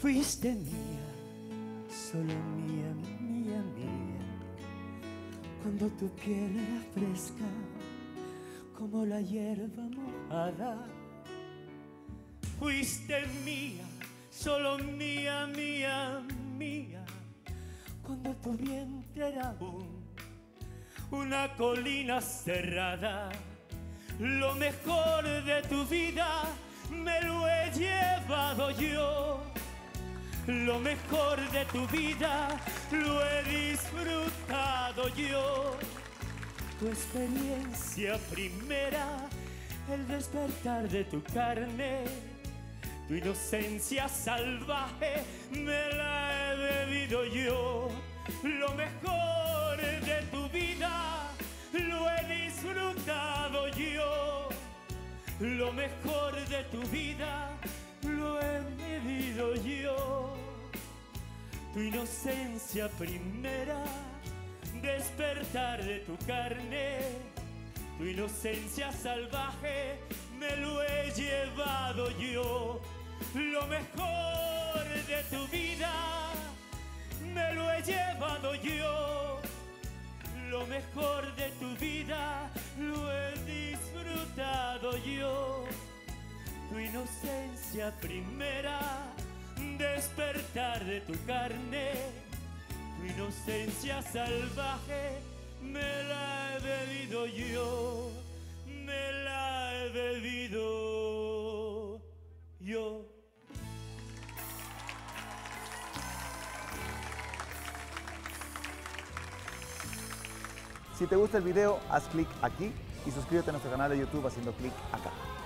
Fuiste mía, solo mía, mía, mía. Cuando tu piel era fresca como la hierba mojada. Fuiste mía, solo mía, mía, mía. Cuando tu vientre era aún una colina cerrada. Lo mejor de tu vida me lo he llevado yo. Lo mejor de tu vida lo he disfrutado yo. Tu experiencia primera, el despertar de tu carne, tu inocencia salvaje me la he bebido yo. Lo mejor de tu vida lo he disfrutado yo. Lo mejor de tu vida lo he vivido yo. Tu inocencia primera, despertar de tu carne, tu inocencia salvaje me lo he llevado yo. Lo mejor de tu vida me lo he llevado yo. Lo mejor de tu vida lo he disfrutado yo. Tu inocencia primera, despertar de tu carne, tu inocencia salvaje me la he bebido yo, me la he bebido yo. Si te gusta el video, haz clic aquí y suscríbete a nuestro canal de YouTube haciendo clic acá.